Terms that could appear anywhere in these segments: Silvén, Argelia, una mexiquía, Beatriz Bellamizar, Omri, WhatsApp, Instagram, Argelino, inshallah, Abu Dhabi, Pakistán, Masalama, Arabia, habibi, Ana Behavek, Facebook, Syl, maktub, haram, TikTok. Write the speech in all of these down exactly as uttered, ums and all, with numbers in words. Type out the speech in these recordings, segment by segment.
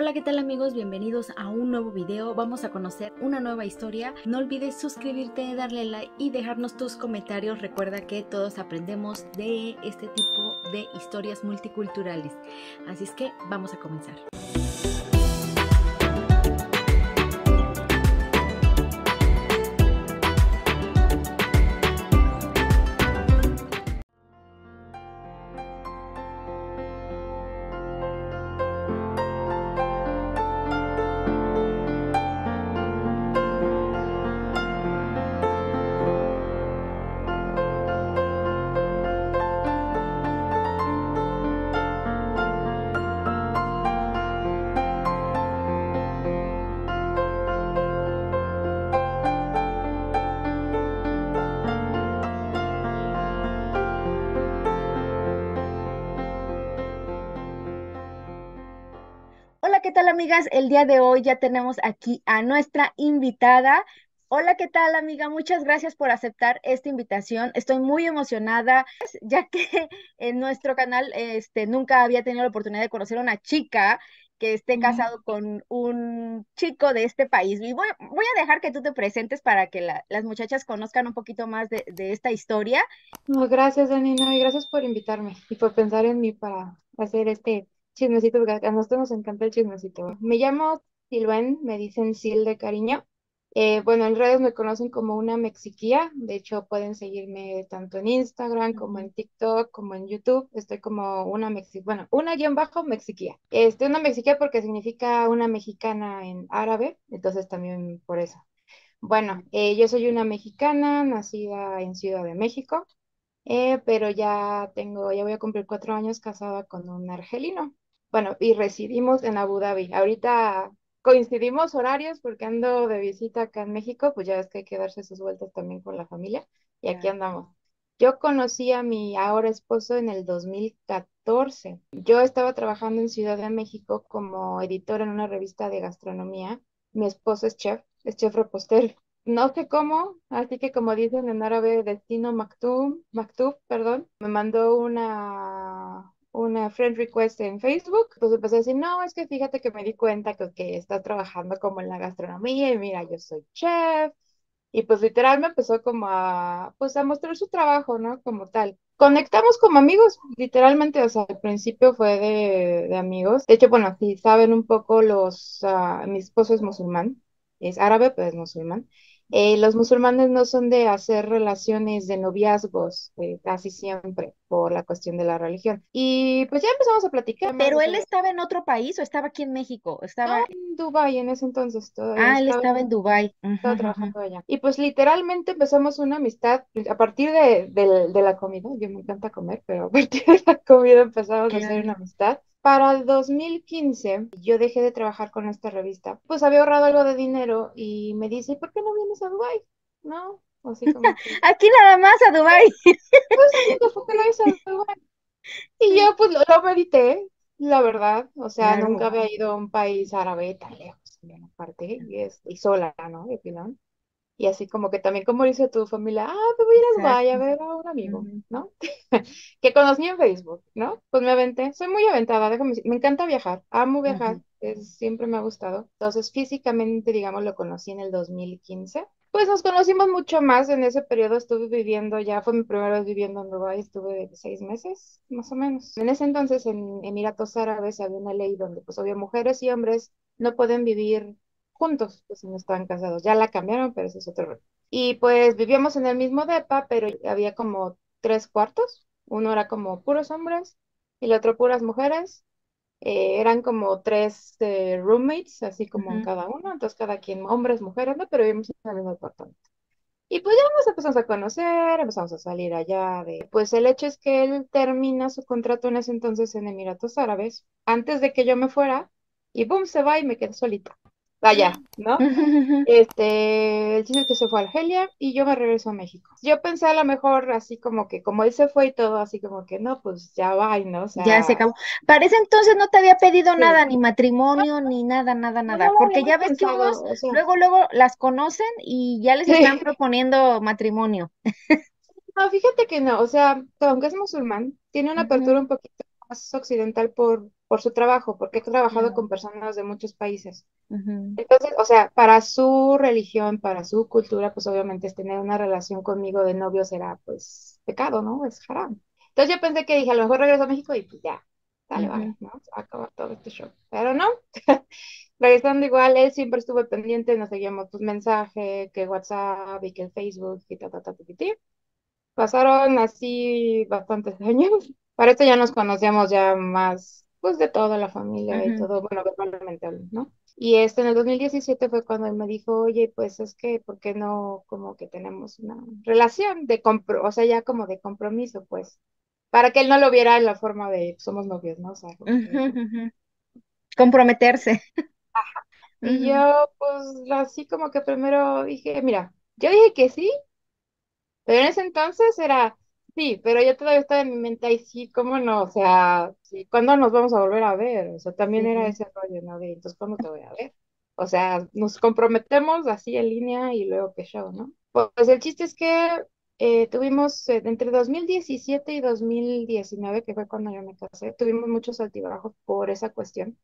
Hola, ¿qué tal amigos? Bienvenidos a un nuevo video. Vamos a conocer una nueva historia. No olvides suscribirte, darle like y dejarnos tus comentarios. Recuerda que todos aprendemos de este tipo de historias multiculturales. Así es que vamos a comenzar. ¿Qué tal, amigas? El día de hoy ya tenemos aquí a nuestra invitada. Hola, ¿qué tal, amiga? Muchas gracias por aceptar esta invitación. Estoy muy emocionada, ya que en nuestro canal este, nunca había tenido la oportunidad de conocer a una chica que esté casado con un chico de este país. Y voy, voy a dejar que tú te presentes para que la, las muchachas conozcan un poquito más de, de esta historia. No, gracias, Danina, y gracias por invitarme y por pensar en mí para hacer este chismecito, porque a nosotros nos encanta el chismecito. Me llamo Silvén, me dicen Syl de cariño. Eh, bueno, en redes me conocen como una mexiquía. De hecho, pueden seguirme tanto en Instagram como en TikTok, como en YouTube. Estoy como una mexiquía, bueno, una guión bajo mexiquía. Este, una mexiquía porque significa una mexicana en árabe, entonces también por eso. Bueno, eh, yo soy una mexicana nacida en Ciudad de México, eh, pero ya tengo, ya voy a cumplir cuatro años casada con un argelino. Bueno, y residimos en Abu Dhabi. Ahorita coincidimos horarios porque ando de visita acá en México, pues ya ves que hay que darse sus vueltas también con la familia, y aquí andamos. Yo conocí a mi ahora esposo en el dos mil catorce. Yo estaba trabajando en Ciudad de México como editora en una revista de gastronomía. Mi esposo es chef, es chef repostero. No sé cómo, así que como dicen en árabe, destino maktub, maktub, perdón, me mandó una... una friend request en Facebook, pues empecé a decir, no, es que fíjate que me di cuenta que, que estás trabajando como en la gastronomía y mira, yo soy chef, y pues literal me empezó como a, pues a mostrar su trabajo, ¿no? Como tal. Conectamos como amigos, literalmente, o sea, al principio fue de, de amigos. De hecho, bueno, si saben un poco los, uh, mi esposo es musulmán, es árabe, pero es musulmán. Eh, los musulmanes no son de hacer relaciones de noviazgos, eh, casi siempre, por la cuestión de la religión. Y pues ya empezamos a platicar. ¿Pero él estaba en otro país o estaba aquí en México? Estaba no, en Dubái en ese entonces. Todavía ah, él estaba, estaba en Dubái. Estaba trabajando allá. Y pues literalmente empezamos una amistad a partir de, de, de la comida. Yo me encanta comer, pero a partir de la comida empezamos claro. a hacer una amistad. Para el dos mil quince, yo dejé de trabajar con esta revista. Pues había ahorrado algo de dinero y me dice, ¿por qué no vienes a Dubái? ¿No? Así como que, aquí nada más a Dubái. Pues, ¿por qué no vienes a Dubái? Y yo pues lo, lo medité, la verdad. O sea, claro. nunca había ido a un país árabe tan lejos, en una parte, y, es, y sola, ¿no? De pilón. Y así como que también, como dice tu familia, ah, te voy a ir a Dubái a ver a un amigo, ¿no? Que conocí en Facebook, ¿no? Pues me aventé, soy muy aventada, déjame decir, me encanta viajar, amo viajar, es, siempre me ha gustado. Entonces físicamente, digamos, lo conocí en el dos mil quince. Pues nos conocimos mucho más en ese periodo, estuve viviendo ya, fue mi primera vez viviendo en Dubái, estuve seis meses, más o menos. En ese entonces en Emiratos Árabes había una ley donde pues había mujeres y hombres no pueden vivir juntos, pues no estaban casados, ya la cambiaron, pero eso es otro rollo. Y pues vivíamos en el mismo depa, pero había como tres cuartos, uno era como puros hombres, y el otro puras mujeres, eh, eran como tres eh, roommates, así como uh-huh. cada uno, entonces cada quien, hombres, mujeres, ¿no? Pero vivíamos en el mismo apartamento. Y pues ya nos empezamos a conocer, empezamos a salir allá de... Pues el hecho es que él termina su contrato en ese entonces en Emiratos Árabes, antes de que yo me fuera, y boom, se va y me quedé solita. Allá, ¿no? Este, el chiste es que se fue a Argelia y yo me regreso a México. Yo pensé a lo mejor así como que, como él se fue y todo, así como que no, pues ya va, ¿no? O sea, ya se acabó. Para ese entonces no te había pedido sí. nada, ni matrimonio, no, ni nada, nada, nada. No, no, porque ya ves pensado, que unos, o sea, luego, luego las conocen y ya les sí. están proponiendo matrimonio. No, fíjate que no, o sea, aunque es musulmán, tiene una apertura uh-huh. un poquito más occidental por, por su trabajo, porque he trabajado uh-huh. con personas de muchos países. Uh-huh. Entonces, o sea, para su religión, para su cultura, pues obviamente es tener una relación conmigo de novio será, pues, pecado, ¿no? Es haram. Entonces yo pensé que dije, a lo mejor regreso a México y pues ya, dale, uh-huh. vale, ¿no? Se va a acabar todo este show. Pero no, regresando igual, él siempre estuvo pendiente, nos seguíamos tus mensajes, que WhatsApp y que Facebook y ta, ta, ta, ta, ta, ta. Pasaron así bastantes años. Para esto ya nos conocíamos ya más, pues, de toda la familia uh-huh. y todo, bueno, verbalmente, ¿no? Y este, en el dos mil diecisiete fue cuando él me dijo, oye, pues, es que, ¿por qué no como que tenemos una relación de compro, o sea, ya como de compromiso, pues, para que él no lo viera en la forma de, pues, somos novios, ¿no? O sea, como que... uh-huh. comprometerse. Ajá. Uh-huh. Y yo, pues, así como que primero dije, mira, yo dije que sí, pero en ese entonces era... Sí, pero yo todavía estaba en mi mente, y sí, cómo no, o sea, sí, ¿cuándo nos vamos a volver a ver? O sea, también uh-huh. era ese rollo, ¿no? De, entonces, ¿cuándo te voy a ver? O sea, nos comprometemos así en línea y luego qué show, ¿no? Pues, pues el chiste es que eh, tuvimos, eh, entre dos mil diecisiete y dos mil diecinueve, que fue cuando yo me casé, tuvimos muchos altibajos por esa cuestión.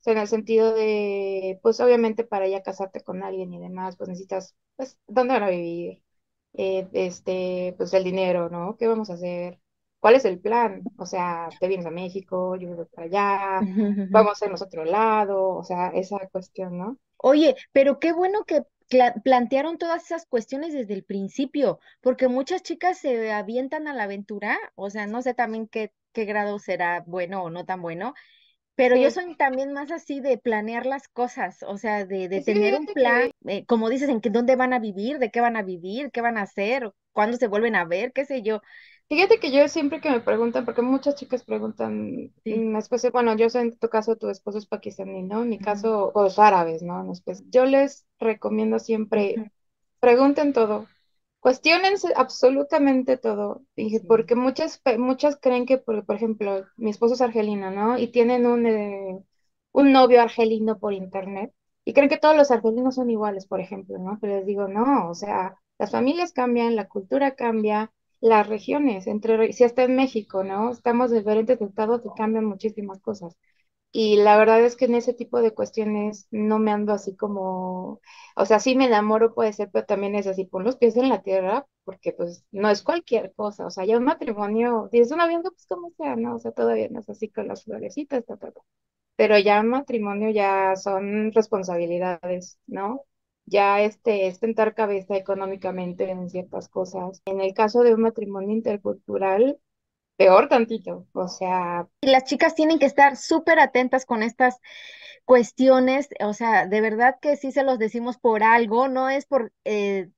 O sea, en el sentido de, pues obviamente para ya casarte con alguien y demás, pues necesitas, pues, ¿dónde van a vivir? Eh, este, pues el dinero, ¿no? ¿Qué vamos a hacer? ¿Cuál es el plan? O sea, te vienes a México, yo voy para allá, vamos a hacernos otro lado, o sea, esa cuestión, ¿no? Oye, pero qué bueno que plantearon todas esas cuestiones desde el principio, porque muchas chicas se avientan a la aventura, o sea, no sé también qué, qué grado será bueno o no tan bueno, pero sí. Yo soy también más así de planear las cosas, o sea, de, de sí, tener un plan, eh, como dices, en que, dónde van a vivir, de qué van a vivir, qué van a hacer, cuándo se vuelven a ver, qué sé yo. Fíjate que yo siempre que me preguntan, porque muchas chicas preguntan, sí. en especie, bueno, yo sé en tu caso, tu esposo es pakistaní, ¿no? En mi uh-huh. caso, o los árabes, ¿no? En especie, yo les recomiendo siempre, uh-huh. pregunten todo, cuestiónense absolutamente todo, dije, porque muchas muchas creen que, por, por ejemplo, mi esposo es argelino, ¿no? Y tienen un, eh, un novio argelino por internet, y creen que todos los argelinos son iguales, por ejemplo, ¿no? Pero les digo, no, o sea, las familias cambian, la cultura cambia, las regiones, entre si está en México, ¿no? Estamos en diferentes estados y cambian muchísimas cosas. Y la verdad es que en ese tipo de cuestiones no me ando así como, o sea, sí me enamoro puede ser, pero también es así, pon los pies en la tierra, porque pues no es cualquier cosa, o sea, ya un matrimonio, si es un noviazgo, pues como sea, ¿no? O sea, todavía no es así con las florecitas, ta, ta, ta. Pero ya un matrimonio ya son responsabilidades, ¿no? Ya este, es tentar cabeza económicamente en ciertas cosas. En el caso de un matrimonio intercultural, peor tantito, o sea... Las chicas tienen que estar súper atentas con estas cuestiones, o sea, de verdad que sí se los decimos por algo, no es por eh,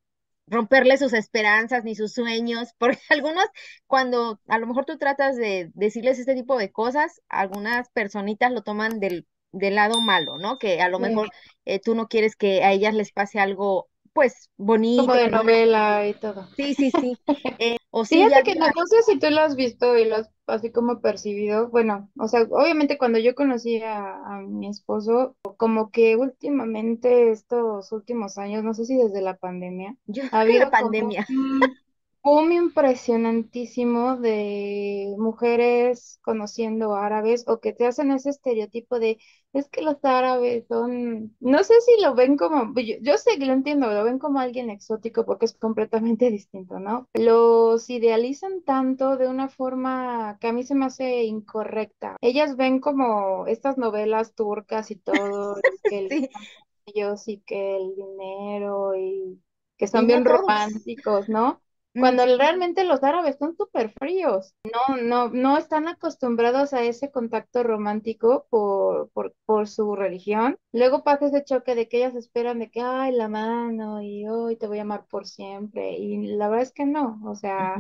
romperle sus esperanzas ni sus sueños, porque algunos, cuando a lo mejor tú tratas de decirles este tipo de cosas, algunas personitas lo toman del, del lado malo, ¿no? Que a lo sí. mejor eh, tú no quieres que a ellas les pase algo, pues, bonito. Como de novela y todo. Sí, sí, sí. eh, o sí, fíjate ya... que no sé si tú lo has visto y lo has así como percibido, bueno, o sea, obviamente cuando yo conocí a, a mi esposo, como que últimamente estos últimos años, no sé si desde la pandemia, yo ha habido la pandemia. Como un boom impresionantísimo de mujeres conociendo árabes o que te hacen ese estereotipo de, es que los árabes son, no sé si lo ven como, yo, yo sé que lo entiendo, lo ven como alguien exótico porque es completamente distinto, ¿no? Los idealizan tanto de una forma que a mí se me hace incorrecta. Ellas ven como estas novelas turcas y todo, que sí. ellos y que el dinero y que son y bien no románticos, ¿no? Cuando realmente los árabes son súper fríos, no, no, no están acostumbrados a ese contacto romántico por, por, por su religión. Luego pasa ese choque de que ellas esperan de que, ay, la mano, y hoy te voy a amar por siempre, y la verdad es que no, o sea,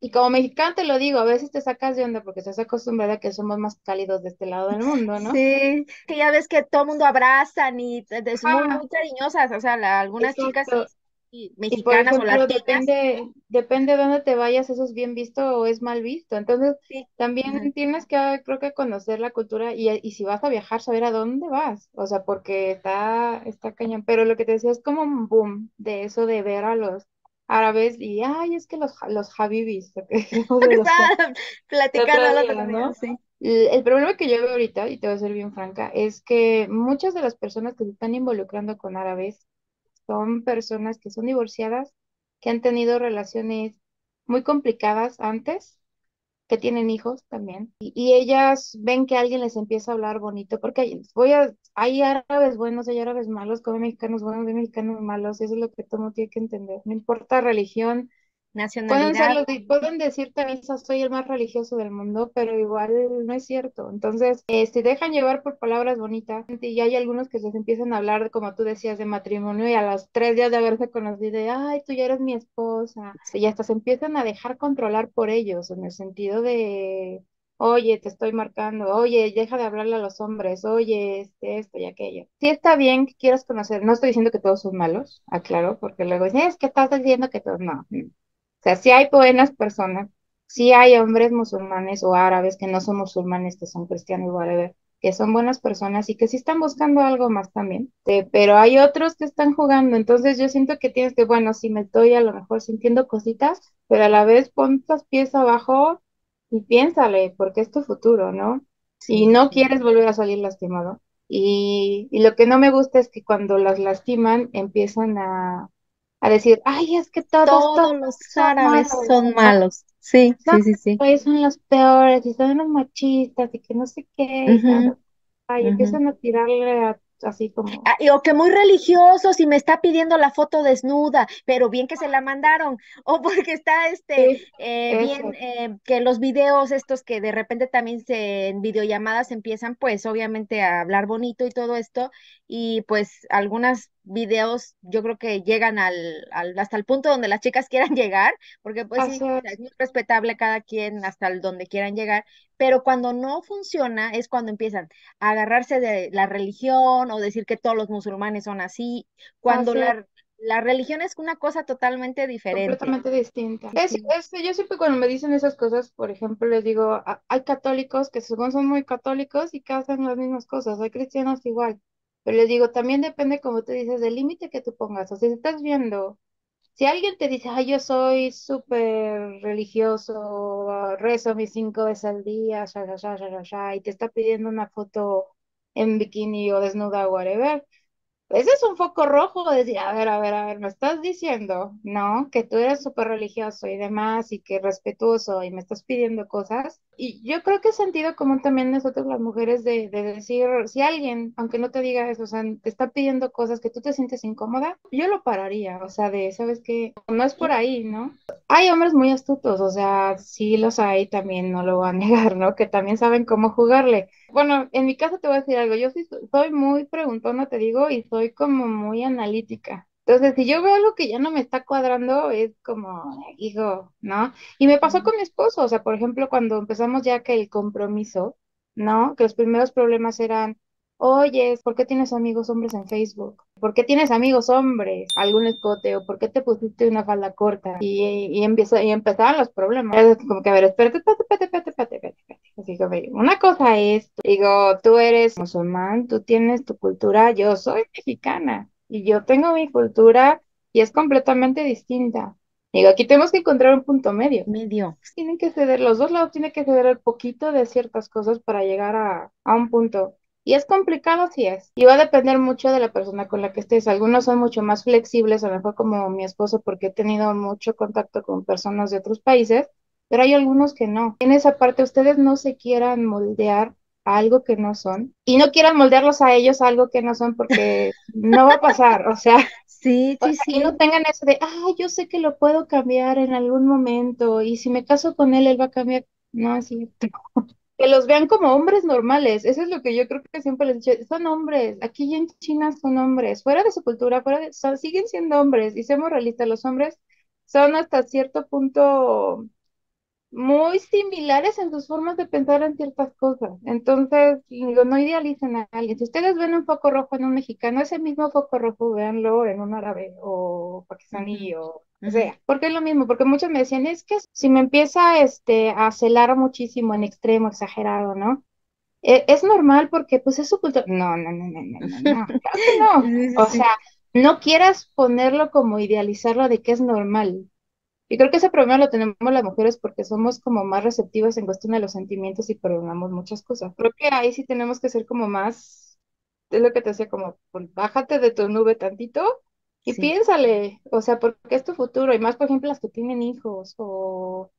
y como mexicana te lo digo, a veces te sacas de onda porque estás acostumbrada a que somos más cálidos de este lado del mundo, ¿no? Sí, que ya ves que todo mundo abrazan y son muy cariñosas, o sea, algunas chicas... mexicanas y por ejemplo, o depende, depende de dónde te vayas, eso es bien visto o es mal visto, entonces sí. también uh-huh. tienes que, creo que conocer la cultura y, y si vas a viajar, saber a dónde vas, o sea, porque está, está cañón, pero lo que te decía es como un boom de eso de ver a los árabes y, ay, es que los, los habibis. Platicando, sí. El problema que yo veo ahorita, y te voy a ser bien franca, es que muchas de las personas que se están involucrando con árabes son personas que son divorciadas, que han tenido relaciones muy complicadas antes, que tienen hijos también, y, y ellas ven que alguien les empieza a hablar bonito, porque hay, voy a, hay árabes buenos, hay árabes malos, como hay mexicanos buenos, hay mexicanos malos, eso es lo que todo mundo tiene que entender, no importa religión, nacionalidad. Pueden, ser los, pueden decir también, soy el más religioso del mundo, pero igual no es cierto. Entonces, eh, se dejan llevar por palabras bonitas, y hay algunos que les empiezan a hablar, como tú decías, de matrimonio, y a los tres días de haberse conocido, de, ay, tú ya eres mi esposa, y hasta se empiezan a dejar controlar por ellos, en el sentido de, oye, te estoy marcando, oye, deja de hablarle a los hombres, oye, este, esto y aquello. Sí está bien que quieras conocer, no estoy diciendo que todos son malos, aclaro, porque luego dicen, es que estás diciendo que todos, no, no. O sea, sí hay buenas personas, sí hay hombres musulmanes o árabes que no son musulmanes, que son cristianos, whatever, que son buenas personas y que sí están buscando algo más también, eh, pero hay otros que están jugando. Entonces yo siento que tienes que, bueno, sí me estoy a lo mejor sintiendo cositas, pero a la vez pon tus pies abajo y piénsale, porque es tu futuro, ¿no? Si no quieres volver a salir lastimado. Y, y lo que no me gusta es que cuando las lastiman empiezan a... a decir, ay, es que todos, todos, todos los árabes son malos. Son malos. Sí, no, sí, sí, sí. Son los peores, y son los machistas, y que no sé qué. Uh-huh. ¿Sabes? Ay, uh-huh. Empiezan a tirarle a, así como... Ah, y, o que muy religiosos, y me está pidiendo la foto desnuda, pero bien que se la mandaron. O porque está, este, sí, eh, bien, eh, que los videos estos que de repente también se, en videollamadas empiezan, pues, obviamente a hablar bonito y todo esto, y pues algunas... videos, yo creo que llegan al, al hasta el punto donde las chicas quieran llegar, porque pues sí, es muy respetable cada quien hasta el donde quieran llegar, pero cuando no funciona es cuando empiezan a agarrarse de la religión o decir que todos los musulmanes son así, cuando la, la religión es una cosa totalmente diferente. Completamente distinta. Es, es, yo siempre cuando me dicen esas cosas, por ejemplo, les digo, hay católicos que según son muy católicos y que hacen las mismas cosas, hay cristianos igual. Pero les digo, también depende, como tú dices, del límite que tú pongas. O sea, si estás viendo, si alguien te dice, ay, yo soy súper religioso, rezo mis cinco veces al día, ya, ya, ya, ya, ya, y te está pidiendo una foto en bikini o desnuda o whatever, ese es un foco rojo, decir, a ver, a ver, a ver, me estás diciendo, ¿no? Que tú eres súper religioso y demás, y que respetuoso, y me estás pidiendo cosas. Y yo creo que es sentido común también nosotros las mujeres de, de decir, si alguien, aunque no te diga eso, o sea, te está pidiendo cosas que tú te sientes incómoda, yo lo pararía, o sea, de, ¿sabes qué? No es por ahí, ¿no? Hay hombres muy astutos, o sea, sí los hay también, no lo voy a negar, ¿no? Que también saben cómo jugarle. Bueno, en mi caso te voy a decir algo, yo sí soy muy preguntona, te digo, y soy como muy analítica. Entonces, si yo veo algo que ya no me está cuadrando, es como, hijo, ¿no? Y me pasó con mi esposo, o sea, por ejemplo, cuando empezamos ya que el compromiso, ¿no? Que los primeros problemas eran, oye, ¿por qué tienes amigos hombres en Facebook? ¿Por qué tienes amigos hombres? Algún escote, o ¿por qué te pusiste una falda corta? Y, y, empezó, y empezaban los problemas. Es como que, a ver, espérate, espérate, espérate, espérate, espérate, espérate. Así que, una cosa es, digo, tú eres musulmán, tú tienes tu cultura, yo soy mexicana. Y yo tengo mi cultura y es completamente distinta. Digo, aquí tenemos que encontrar un punto medio. Medio. Tienen que ceder, los dos lados tienen que ceder el poquito de ciertas cosas para llegar a, a un punto. Y es complicado, sí es. Y va a depender mucho de la persona con la que estés. Algunos son mucho más flexibles, a lo mejor como mi esposo, porque he tenido mucho contacto con personas de otros países, pero hay algunos que no. En esa parte, ustedes no se quieran moldear a algo que no son, y no quieran moldearlos a ellos a algo que no son, porque no va a pasar, o sea, sí, sí, o sea, sí. Y no tengan eso de, ah, yo sé que lo puedo cambiar en algún momento, y si me caso con él, él va a cambiar, no, es cierto. Que los vean como hombres normales, eso es lo que yo creo que siempre les he dicho, son hombres, aquí en China son hombres, fuera de su cultura, fuera de, son, siguen siendo hombres, y seamos realistas, los hombres son hasta cierto punto... muy similares en sus formas de pensar en ciertas cosas. Entonces, digo, no idealicen a alguien. Si ustedes ven un foco rojo en un mexicano, ese mismo foco rojo, véanlo en un árabe o pakistaní o, o sea. Porque es lo mismo, porque muchos me decían, es que si me empieza este, a celar muchísimo, en extremo, exagerado, ¿no? Eh, es normal porque, pues, es su cultura. No, no, no, no, no, no, no. Claro que no. O sea... no quieras ponerlo como idealizarlo de que es normal. Y creo que ese problema lo tenemos las mujeres porque somos como más receptivas en cuestión de los sentimientos y perdonamos muchas cosas. Creo que ahí sí tenemos que ser como más, es lo que te decía, como pues, bájate de tu nube tantito y Sí. piénsale, o sea, porque es tu futuro, y más por ejemplo las que tienen hijos o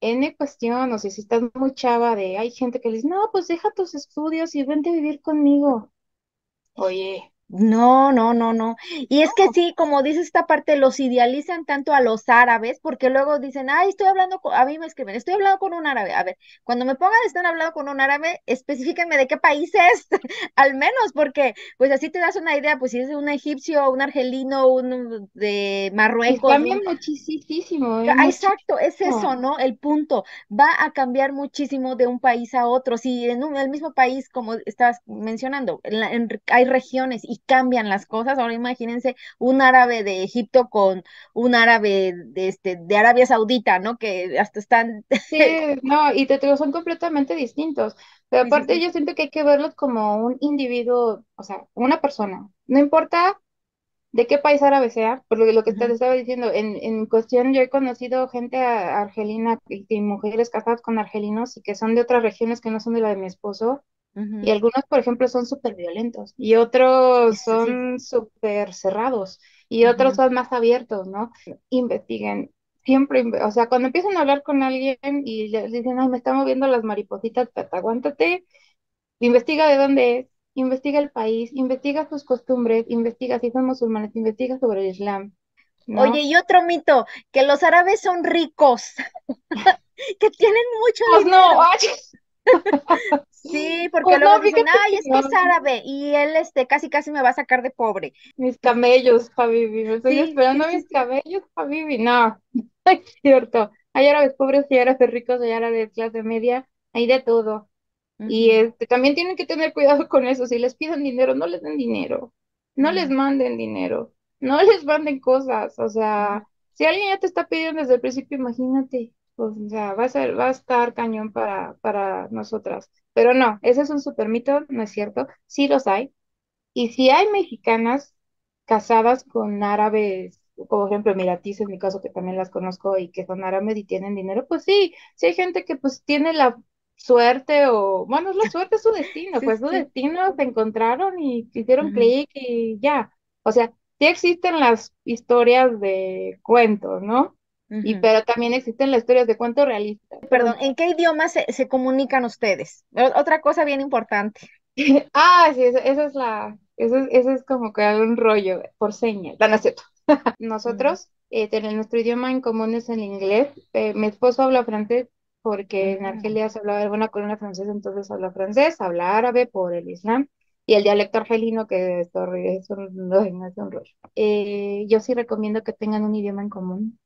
N cuestión, o sea, si estás muy chava de, hay gente que le dice, no, pues deja tus estudios y vente a vivir conmigo. Oye, No, no, no, no. Y es que no. sí, como dice esta parte, los idealizan tanto a los árabes, porque luego dicen, ay, estoy hablando con, a mí me escriben, estoy hablando con un árabe. A ver, cuando me pongan, están hablando con un árabe, específíquenme de qué país es, al menos, porque pues así te das una idea, pues si es un egipcio, un argelino, un de pues Marruecos, un- cambia muchísimo, ¿eh? Ah, exacto, es eso, Muchísimo. ¿no? El punto. Va a cambiar muchísimo de un país a otro. Si en un- el mismo país, como estabas mencionando, en la- en re- hay regiones y cambian las cosas. Ahora imagínense un árabe de Egipto con un árabe de, este, de Arabia Saudita, ¿no? Que hasta están... Sí, no, y te digo, son completamente distintos. Pero Sí, sí, aparte sí. yo siento que hay que verlos como un individuo, o sea, una persona. No importa de qué país árabe sea, por lo, lo que te Ujú. estaba diciendo, en, en cuestión yo he conocido gente a- argelina y, y mujeres casadas con argelinos y que son de otras regiones que no son de la de mi esposo. Y Ujú. algunos, por ejemplo, son súper violentos y otros Eso sí. son súper cerrados y otros Ujú. son más abiertos, ¿no? Investiguen, siempre, inve- o sea, cuando empiezan a hablar con alguien y le dicen, ay, me están moviendo las maripositas, tata, aguántate, investiga de dónde es, investiga el país, investiga sus costumbres, investiga si son musulmanes, investiga sobre el Islam, Oye, ¿no? y otro mito, que los árabes son ricos, que tienen mucho Pues no, dinero. ay, Sí, porque pues luego no, dicen, fíjate ay, que es que no, es árabe y él, este, casi, casi me va a sacar de pobre. mis camellos, habibi, me estoy Sí, sí, esperando sí, mis sí. camellos, habibi, no, no es cierto, hay árabes pobres y árabes ricos, hay árabes de clase media, hay de todo, y Ujú, este, también tienen que tener cuidado con eso, si les piden dinero, no les den dinero, no les mm, manden dinero, no les manden cosas, o ujú. sea, si alguien ya te está pidiendo desde el principio, imagínate, pues, o sea, va a ser, va a estar cañón para, para nosotras, pero no, ese es un super mito, no es cierto, sí los hay, y si hay mexicanas casadas con árabes, por ejemplo, emiratis, en mi caso, que también las conozco y que son árabes y tienen dinero, pues sí, sí hay gente que pues tiene la suerte o, bueno, es la suerte, es su destino, Sí, pues su sí. destino se encontraron y hicieron Ujú. clic y ya. O sea, sí existen las historias de cuentos, ¿no? Y Ujú. pero también existen las historias de cuentos realistas. Perdón, Punto. ¿en qué idioma se, se comunican ustedes? O- Otra cosa bien importante. Ah, sí, esa, esa es la, eso es, eso es como que un rollo por señas. No, no es cierto. Mm, Nosotros, eh, tenemos- nuestro idioma en común es el inglés. Eh, mi esposo habla francés porque en mm, Argelia se hablaba de una colonia francesa, entonces habla francés, habla árabe por el Islam y el dialecto argelino que es, horri- es un, ay, no, es un rollo. Eh, yo sí recomiendo que tengan un idioma en común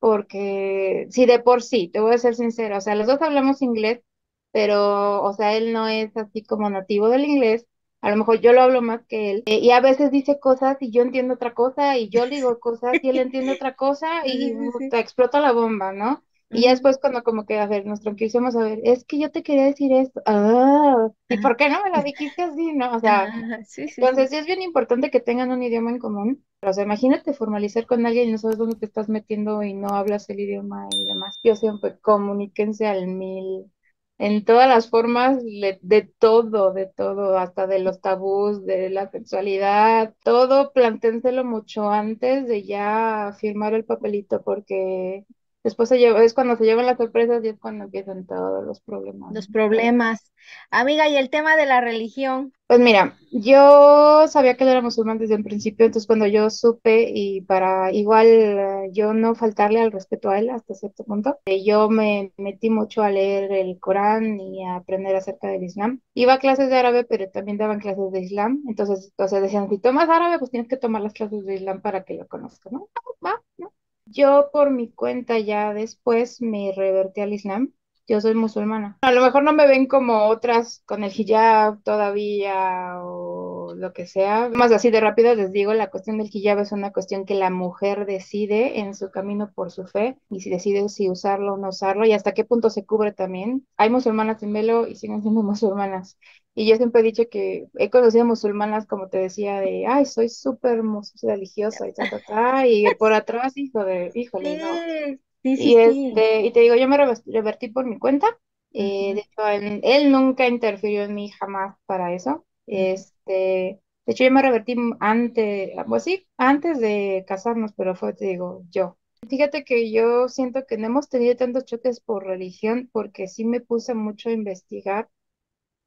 porque sí, de por sí, te voy a ser sincera, o sea, los dos hablamos inglés, pero, o sea, él no es así como nativo del inglés, a lo mejor yo lo hablo más que él, eh, y a veces dice cosas y yo entiendo otra cosa, y yo le digo cosas y él entiende otra cosa, y Sí, sí, sí. puta, explota la bomba, ¿no? Y ya Ujú. después cuando como que, a ver, nos tranquilicemos, a ver, es que yo te quería decir esto, ah, ¿y por qué no me lo dijiste así, no? O sea, Ah, sí, sí, sí. entonces sí es bien importante que tengan un idioma en común. O sea, imagínate formalizar con alguien y no sabes dónde te estás metiendo y no hablas el idioma y demás. Yo siempre comuníquense al mil, en todas las formas, le- de todo, de todo, hasta de los tabús, de la sexualidad, todo, planténselo mucho antes de ya firmar el papelito, porque después se lleva, es cuando se llevan las sorpresas y es cuando empiezan todos los problemas, Los ¿no? Pero- problemas. Amiga, y el tema de la religión. pues mira, yo sabía que él era musulmán desde el principio, entonces cuando yo supe y para igual eh, yo no faltarle al respeto a él hasta cierto punto, eh, yo me metí mucho a leer el Corán y a aprender acerca del Islam. Iba a clases de árabe, pero también daban clases de Islam, entonces, o sea, decían, si tomas árabe, pues tienes que tomar las clases de Islam para que lo conozcas, ¿no? Ah, va, ¿no? Yo por mi cuenta ya después me revertí al Islam. Yo soy musulmana. A lo mejor no me ven como otras con el hijab todavía o lo que sea. Más así de rápido les digo, la cuestión del hijab es una cuestión que la mujer decide en su camino por su fe, y si decide si usarlo o no usarlo, y hasta qué punto se cubre también. Hay musulmanas en velo y siguen siendo musulmanas. Y yo siempre he dicho que he conocido musulmanas, como te decía, de, ay, soy súper religiosa, y ta, ta, ta, y por atrás, hijo de, híjole, no. Sí, sí, y, este, sí. y te digo, yo me revertí por mi cuenta. Eh, de hecho, él, él nunca interfirió en mí jamás para eso. Este, de hecho, yo me revertí antes, pues sí, antes de casarnos, pero fue, te digo, yo. Fíjate que yo siento que no hemos tenido tantos choques por religión, porque sí me puse mucho a investigar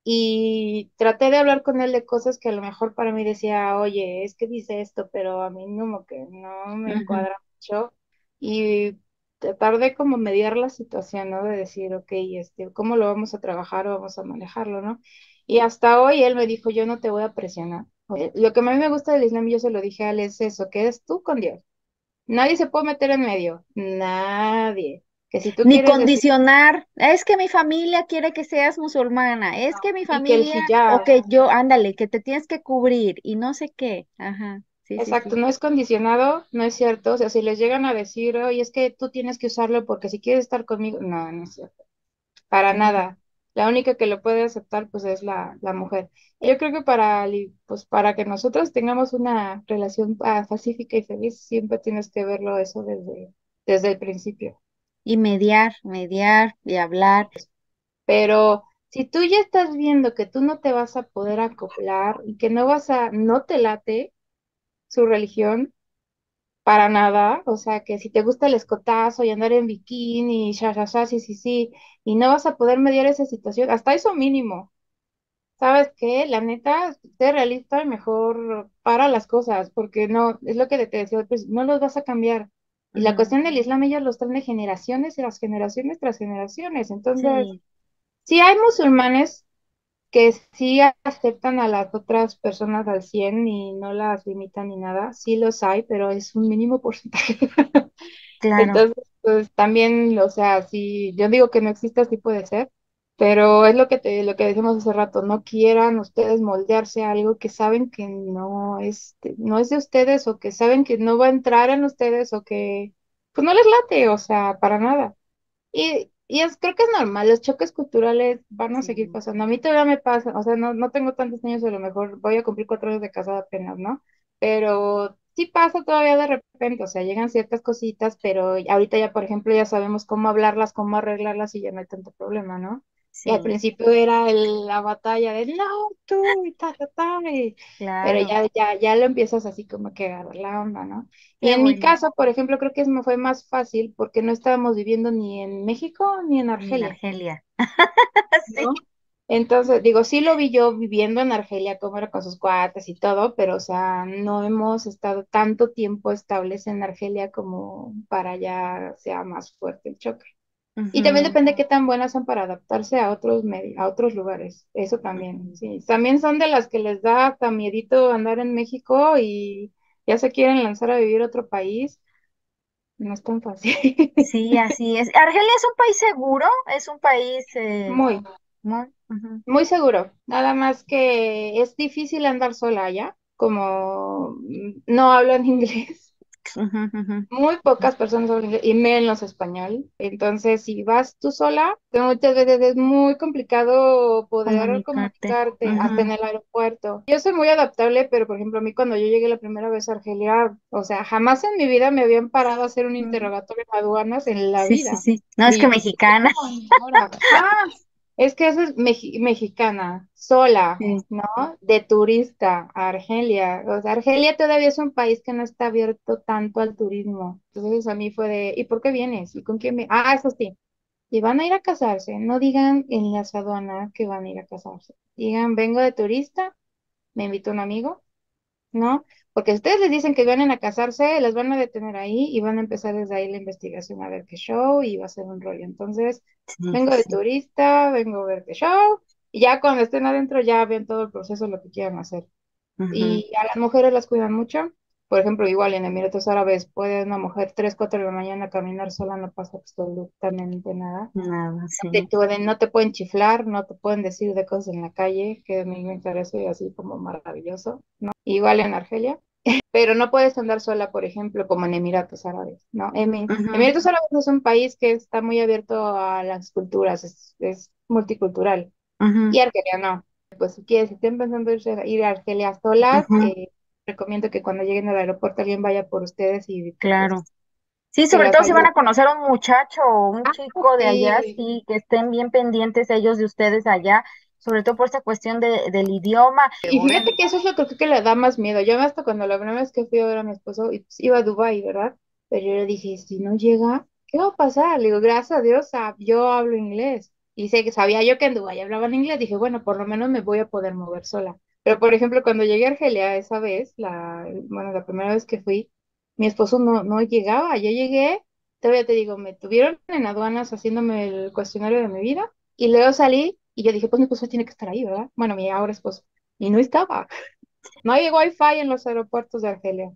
y traté de hablar con él de cosas que a lo mejor para mí decía, oye, es que dice esto, pero a mí como que no me Ajá. cuadra mucho. Y tardé como mediar la situación, ¿no? De decir, ok, este, ¿cómo lo vamos a trabajar o vamos a manejarlo, no? Y hasta hoy él me dijo, yo no te voy a presionar. Lo que a mí me gusta del Islam, yo se lo dije a él, es eso, que eres tú con Dios. Nadie se puede meter en medio, nadie. Que si tú Ni condicionar, decir, es que mi familia quiere que seas musulmana, es no, que mi familia, que hijab, o que yo, ándale, que te tienes que cubrir y no sé qué, ajá. Sí, Exacto, sí, sí. no es condicionado, no es cierto. O sea, si les llegan a decir, oye, es que tú tienes que usarlo porque si quieres estar conmigo, no, no es cierto, para nada. La única que lo puede aceptar, pues, es la, la mujer. Yo creo que para, pues, para que nosotros tengamos una relación pacífica y feliz, siempre tienes que verlo eso desde, desde el principio. Y mediar, mediar y hablar. Pero si tú ya estás viendo que tú no te vas a poder acoplar y que no vas a, no te late su religión, para nada, o sea, que si te gusta el escotazo y andar en bikini, ya, ya, ya, sí, sí, sí, y no vas a poder mediar esa situación, hasta eso mínimo, ¿sabes qué? La neta, sé realista y mejor para las cosas, porque no, es lo que te decía, pues, no los vas a cambiar, y la cuestión del Islam, ellos los traen de generaciones y las generaciones tras generaciones, entonces, sí, sí hay musulmanes que sí aceptan a las otras personas al cien y no las limitan ni nada, sí los hay, pero es un mínimo porcentaje. Claro. Entonces, pues también, o sea, sí, yo digo que no existe, así puede ser, pero es lo que te, lo que decíamos hace rato, no quieran ustedes moldearse a algo que saben que no es, no es de ustedes, o que saben que no va a entrar en ustedes, o que pues no les late, o sea, para nada. Y Y es, creo que es normal, los choques culturales van a sí. seguir pasando. A mí todavía me pasa, o sea, no, no tengo tantos años, a lo mejor voy a cumplir cuatro años de casada apenas, ¿no? Pero sí pasa todavía de repente, o sea, llegan ciertas cositas, pero ahorita ya, por ejemplo, ya sabemos cómo hablarlas, cómo arreglarlas y ya no hay tanto problema, ¿no? Sí. Y al principio era el, la batalla de no, tú, y ta, ta, ta, y, claro. pero ya, ya, ya lo empiezas así como que agarrar la onda, ¿no? Y Qué en bueno. mi caso, por ejemplo, creo que me fue más fácil porque no estábamos viviendo ni en México ni en Argelia. En Argelia. sí. ¿No? Entonces, digo, sí lo vi yo viviendo en Argelia, como era con sus cuates y todo, pero, o sea, no hemos estado tanto tiempo estables en Argelia como para allá sea más fuerte el choque. Y también depende de qué tan buenas son para adaptarse a otros medios, a otros lugares. Eso también, sí. También son de las que les da hasta miedito andar en México y ya se quieren lanzar a vivir a otro país. No es tan fácil. Sí, así es. ¿Argelia es un país seguro? Es un país... Eh... Muy. Muy, uh-huh. muy seguro. Nada más que es difícil andar sola allá, como no hablan inglés. Muy pocas personas hablan inglés y menos español, entonces si vas tú sola, muchas veces es muy complicado poder comunicarte, comunicarte hasta en el aeropuerto. Yo soy muy adaptable, pero por ejemplo a mí cuando yo llegué la primera vez a Argelia, o sea, jamás en mi vida me habían parado a hacer un interrogatorio en aduanas en la sí, vida. Sí, sí. No, y es que mexicana. Ah, es que eso es mexi mexicana, sola, sí. ¿no? De turista, Argelia. O sea, Argelia todavía es un país que no está abierto tanto al turismo. Entonces a mí fue de, ¿y por qué vienes? ¿Y con quién vienes? Ah, eso sí. Y van a ir a casarse. No digan en las aduanas que van a ir a casarse. Digan, vengo de turista, me invitó un amigo, ¿no? Porque si ustedes les dicen que vienen a casarse, las van a detener ahí y van a empezar desde ahí la investigación a ver qué show y va a ser un rollo. Entonces, sí, vengo sí. de turista, vengo a ver qué show, y ya cuando estén adentro ya ven todo el proceso, lo que quieran hacer. Uh-huh. Y a las mujeres las cuidan mucho, Por ejemplo, igual en Emiratos Árabes puede una mujer tres, cuatro de la mañana caminar sola, no pasa absolutamente nada. Nada, sí. Te pueden, no te pueden chiflar, no te pueden decir de cosas en la calle, que a mí me interesa y así como maravilloso, ¿no? Igual en Argelia. Pero no puedes andar sola, por ejemplo, como en Emiratos Árabes, ¿no? Emir uh-huh. Emiratos Árabes es un país que está muy abierto a las culturas, es, es multicultural. Uh-huh. Y Argelia no. Pues si quieres, si estén pensando ir a Argelia sola, uh-huh. eh, recomiendo que cuando lleguen al aeropuerto alguien vaya por ustedes y... Claro. Sí, sobre todo si van a conocer a un muchacho o un ah, chico sí. de allá, sí, que estén bien pendientes ellos de ustedes allá, sobre todo por esta cuestión de, del idioma. Y fíjate que eso es lo que creo que le da más miedo. Yo hasta cuando la primera vez que fui a ver a mi esposo, iba a Dubái, ¿verdad? Pero yo le dije, si no llega, ¿qué va a pasar? Le digo, gracias a Dios, yo hablo inglés. Y sé que sabía yo que en Dubái hablaban inglés, dije, bueno, por lo menos me voy a poder mover sola. Pero, por ejemplo, cuando llegué a Argelia esa vez, la, bueno, la primera vez que fui, mi esposo no, no llegaba. Yo llegué, todavía te digo, me tuvieron en aduanas haciéndome el cuestionario de mi vida, y luego salí, y yo dije, pues mi esposo tiene que estar ahí, ¿verdad? Bueno, mi ahora esposo. Y no estaba. No hay wifi en los aeropuertos de Argelia.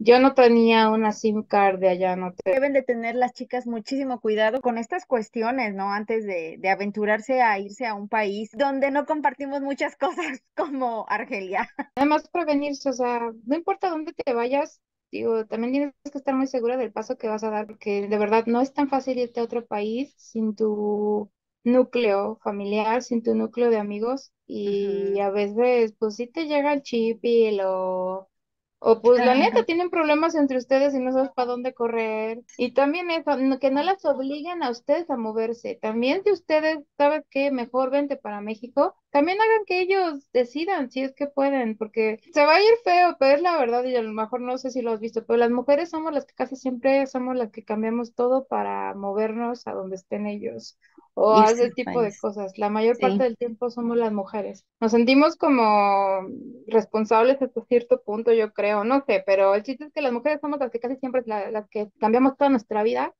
Yo no tenía una SIM card de allá, no te... Deben de tener las chicas muchísimo cuidado con estas cuestiones, ¿no? Antes de, de aventurarse a irse a un país donde no compartimos muchas cosas como Argelia. Además, prevenirse, o sea, no importa dónde te vayas, digo, también tienes que estar muy segura del paso que vas a dar, porque de verdad no es tan fácil irte a otro país sin tu núcleo familiar, sin tu núcleo de amigos, y uh-huh. a veces, pues sí te llega el chip y lo... O pues la neta, tienen problemas entre ustedes y no sabes para dónde correr. Y también eso, que no las obliguen a ustedes a moverse. También si ustedes saben que mejor vente para México, también hagan que ellos decidan si es que pueden, porque se va a ir feo, pero es la verdad y a lo mejor no sé si lo has visto, pero las mujeres somos las que casi siempre somos las que cambiamos todo para movernos a donde estén ellos o a ese tipo de cosas. La mayor sí. parte del tiempo somos las mujeres. Nos sentimos como responsables hasta cierto punto, yo creo, no sé, pero el chiste es que las mujeres somos las que casi siempre la, las que cambiamos toda nuestra vida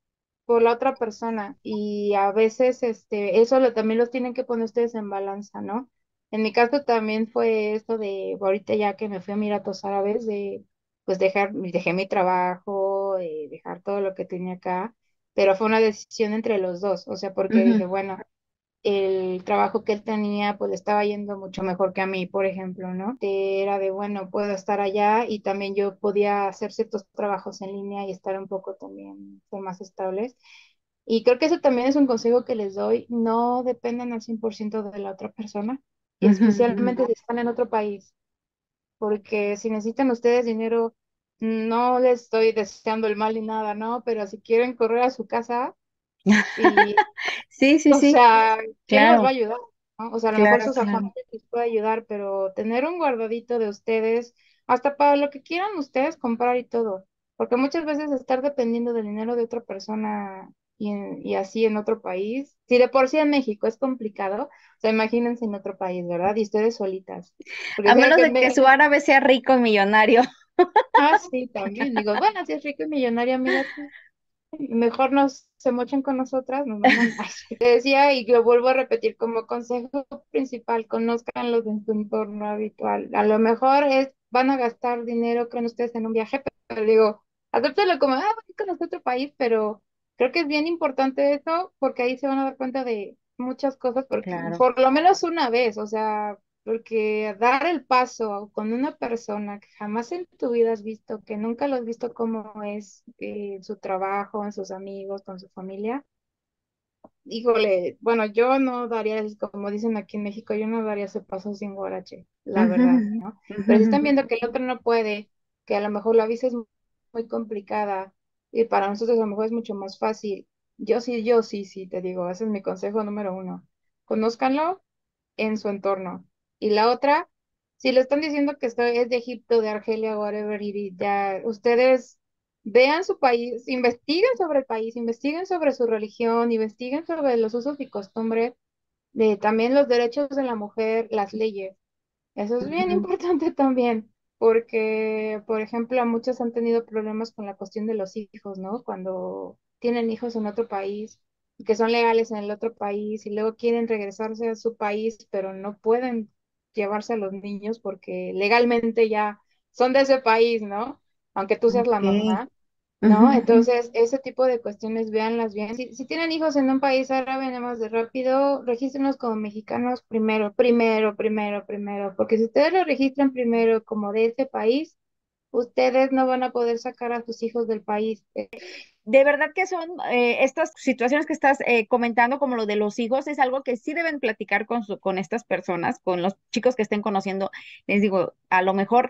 por la otra persona, y a veces este eso lo, también los tienen que poner ustedes en balanza, ¿no? En mi caso también fue esto de, ahorita ya que me fui a Emiratos Árabes, de pues dejar, dejé mi trabajo, eh, dejar todo lo que tenía acá, pero fue una decisión entre los dos, o sea, porque uh-huh. dije, bueno, el trabajo que él tenía, pues le estaba yendo mucho mejor que a mí, por ejemplo, ¿no? Era de, bueno, puedo estar allá y también yo podía hacer ciertos trabajos en línea y estar un poco también más estables. Y creo que eso también es un consejo que les doy, no dependan al cien por ciento de la otra persona, y especialmente si están en otro país, porque si necesitan ustedes dinero, no les estoy deseando el mal ni nada, ¿no? Pero si quieren correr a su casa... Y, sí, sí, o sí. O sea, ¿quién claro. nos va a ayudar? ¿No? O sea, a lo claro, mejor sus claro. agentes les puede ayudar, pero tener un guardadito de ustedes, hasta para lo que quieran ustedes comprar y todo. Porque muchas veces estar dependiendo del dinero de otra persona y, en, y así en otro país, si de por sí en México es complicado, o sea, imagínense en otro país, ¿verdad? Y ustedes solitas. Porque a menos que de México... que su árabe sea rico y millonario. Ah, sí, también. Digo, bueno, si es rico y millonario, mira tú. Mejor nos se mochen con nosotras, nos vamos a... Te decía, y lo vuelvo a repetir como consejo principal, conózcanlos en su entorno habitual. A lo mejor es, van a gastar dinero, creen ustedes, en un viaje, pero digo, acéptalo como, ah, voy con este otro país, pero creo que es bien importante eso, porque ahí se van a dar cuenta de muchas cosas, porque claro. por lo menos una vez, o sea, porque dar el paso con una persona que jamás en tu vida has visto, que nunca lo has visto cómo es en eh, su trabajo, en sus amigos, con su familia, híjole, bueno, yo no daría, como dicen aquí en México, yo no daría ese paso sin guarache, la uh-huh. verdad, ¿no? Uh-huh. Pero si están viendo que el otro no puede, que a lo mejor la visa es muy complicada, y para nosotros a lo mejor es mucho más fácil, yo sí, yo sí, sí, te digo, ese es mi consejo número uno, conózcanlo en su entorno. Y la otra, si le están diciendo que esto es de Egipto, de Argelia, whatever, y ya, ustedes vean su país, investiguen sobre el país, investiguen sobre su religión, investiguen sobre los usos y costumbres, de, también los derechos de la mujer, las leyes. Eso es bien uh-huh. importante también, porque, por ejemplo, muchos han tenido problemas con la cuestión de los hijos, ¿no? Cuando tienen hijos en otro país, que son legales en el otro país, y luego quieren regresarse a su país, pero no pueden llevarse a los niños porque legalmente ya son de ese país, ¿no? aunque tú seas la okay. mamá, ¿no? Uh-huh. Entonces, ese tipo de cuestiones, véanlas bien. Si, si tienen hijos en un país árabe, nada más de rápido, regístrenlos como mexicanos primero, primero, primero, primero, porque si ustedes lo registran primero como de ese país, ustedes no van a poder sacar a sus hijos del país. De verdad que son eh, estas situaciones que estás eh, comentando, como lo de los hijos, es algo que sí deben platicar con, su, con estas personas, con los chicos que estén conociendo. Les digo, a lo mejor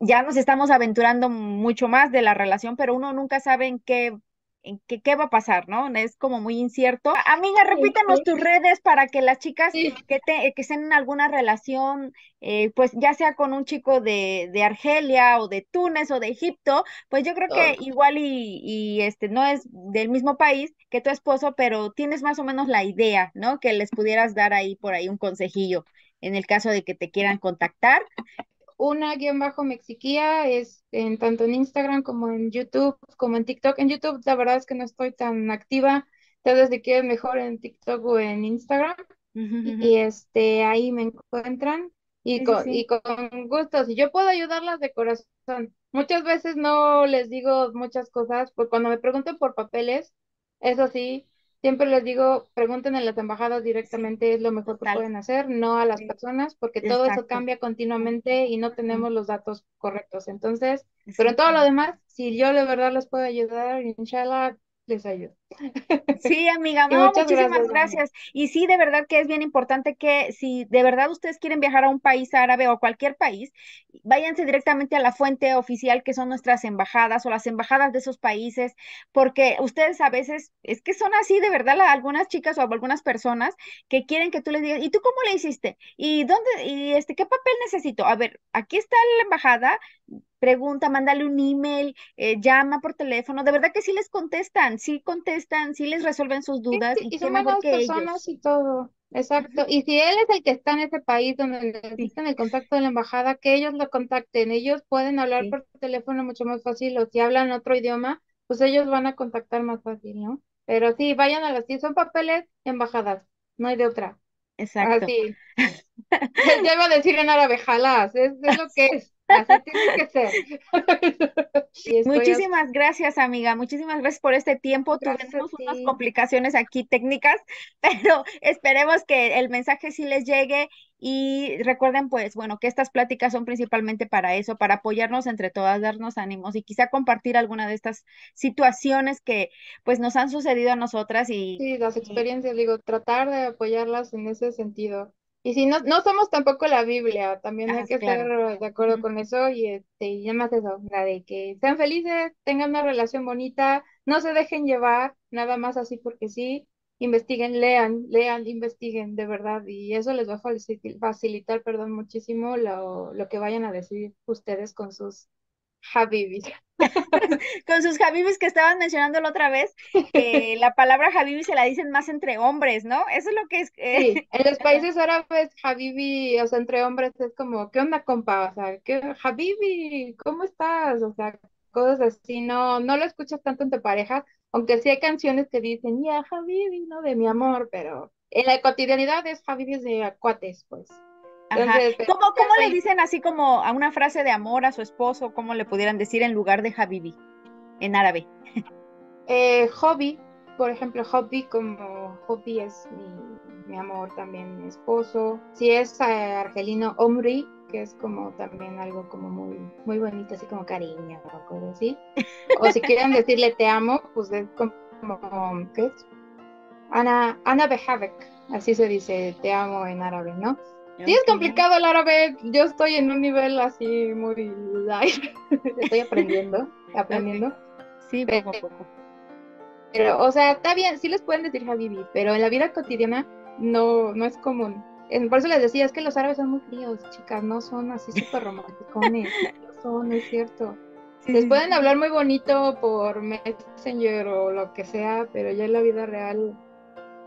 ya nos estamos aventurando mucho más de la relación, pero uno nunca sabe en qué, en qué, qué va a pasar, ¿no? Es como muy incierto. Amiga, repítanos tus redes para que las chicas sí. que, te, que estén en alguna relación, eh, pues ya sea con un chico de, de Argelia o de Túnez o de Egipto, pues yo creo que oh. igual y, y este no es del mismo país que tu esposo, pero tienes más o menos la idea, ¿no? Que les pudieras dar ahí por ahí un consejillo en el caso de que te quieran contactar. Una guión bajo mexiquía es en tanto en Instagram como en YouTube, como en TikTok. En YouTube la verdad es que no estoy tan activa, entonces si quieren mejor en TikTok o en Instagram, uh -huh, y, y este ahí me encuentran, y, sí, con, sí. y con gusto, si yo puedo ayudarlas de corazón. Muchas veces no les digo muchas cosas, pues cuando me preguntan por papeles, eso sí, siempre les digo, pregunten en las embajadas directamente, es lo mejor que pueden hacer, no a las personas, porque todo Exacto. eso cambia continuamente y no tenemos los datos correctos. Entonces, pero en todo lo demás, si yo de verdad les puedo ayudar, inshallah, les ayudo. Sí, amiga, no, muchísimas gracias, gracias. Y sí, de verdad que es bien importante que si de verdad ustedes quieren viajar a un país árabe o a cualquier país, váyanse directamente a la fuente oficial que son nuestras embajadas o las embajadas de esos países, porque ustedes a veces, es que son así de verdad la, algunas chicas o algunas personas que quieren que tú les digas, ¿y tú cómo le hiciste? ¿Y dónde? ¿Y este qué papel necesito? A ver, aquí está la embajada, pregunta, mándale un email, eh, llama por teléfono, de verdad que sí les contestan, sí contestan, sí les resuelven sus dudas. Sí, sí, y son buenas personas ellos. Y todo, exacto, Ajá. y si él es el que está en ese país donde necesitan sí. el contacto de la embajada, que ellos lo contacten, ellos pueden hablar sí. por teléfono mucho más fácil, o si hablan otro idioma, pues ellos van a contactar más fácil, ¿no? Pero sí, vayan a las, si son papeles, embajadas, no hay de otra. Exacto. Así. Ya iba a decir en árabe, jalás, es, es lo que es. Así tiene que ser. Muchísimas a... gracias, amiga. Muchísimas gracias por este tiempo. Gracias, Tuvimos sí. unas complicaciones aquí técnicas, pero esperemos que el mensaje sí les llegue. Y recuerden, pues, bueno, que estas pláticas son principalmente para eso, para apoyarnos entre todas, darnos ánimos y quizá compartir alguna de estas situaciones que, pues, nos han sucedido a nosotras. Y sí, las experiencias, digo, tratar de apoyarlas en ese sentido. Y si no, no somos tampoco la Biblia, también ah, hay que claro. estar de acuerdo con eso, y este, y además eso, la de que sean felices, tengan una relación bonita, no se dejen llevar, nada más así porque sí, investiguen, lean, lean, investiguen, de verdad, y eso les va a facilitar, facilitar perdón, muchísimo lo, lo que vayan a decir ustedes con sus habibis. Con sus habibis que estaban mencionando la otra vez, eh, la palabra habibi se la dicen más entre hombres, ¿no? Eso es lo que es. Eh. Sí, en los países árabes, habibi, o sea, entre hombres es como, ¿qué onda, compa? O sea, ¿qué, habibi, ¿cómo estás? O sea, cosas así, no, no lo escuchas tanto entre parejas, aunque sí hay canciones que dicen, ya, yeah, habibi, ¿no? De mi amor, pero en la cotidianidad es habibi de cuates, pues. Entonces, ¿Cómo, ¿Cómo le dicen así como a una frase de amor a su esposo? ¿Cómo le pudieran decir en lugar de habibi en árabe? Eh, hobby, por ejemplo, hobby, como hobby es mi, mi amor, también mi esposo. Si es eh, argelino, Omri, que es como también algo como muy, muy bonito, así como cariño o cosas así. O si quieren decirle te amo, pues es como, ¿qué es? Ana, Ana Behavek, así se dice te amo en árabe, ¿no? Sí, es complicado el árabe, yo estoy en un nivel así muy light, estoy aprendiendo, aprendiendo. Sí, poco a poco. Pero, o sea, está bien, sí les pueden decir habibi, pero en la vida cotidiana no, no es común. Por eso les decía, es que los árabes son muy fríos, chicas, no son así súper romanticones, no son, es cierto. Les pueden hablar muy bonito por Messenger o lo que sea, pero ya en la vida real...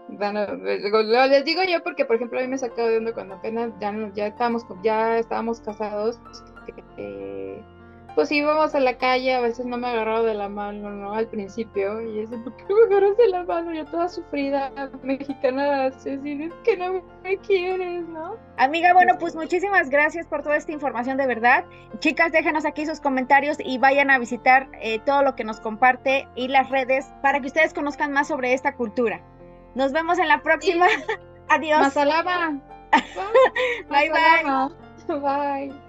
Bueno, les digo yo porque, por ejemplo, a mí me sacaba de onda cuando apenas ya, ya, estábamos, ya estábamos casados, pues, eh, pues íbamos a la calle, a veces no me agarraba de la mano, ¿no? Al principio, y es de, ¿por qué no me agarras de la mano? Yo toda sufrida, mexicana, así, es que no me quieres, ¿no? Amiga, bueno, pues muchísimas gracias por toda esta información, de verdad. Chicas, déjanos aquí sus comentarios y vayan a visitar eh, todo lo que nos comparte y las redes para que ustedes conozcan más sobre esta cultura. Nos vemos en la próxima. Sí. Adiós. Masalama. Bye, bye. Masalama. Bye.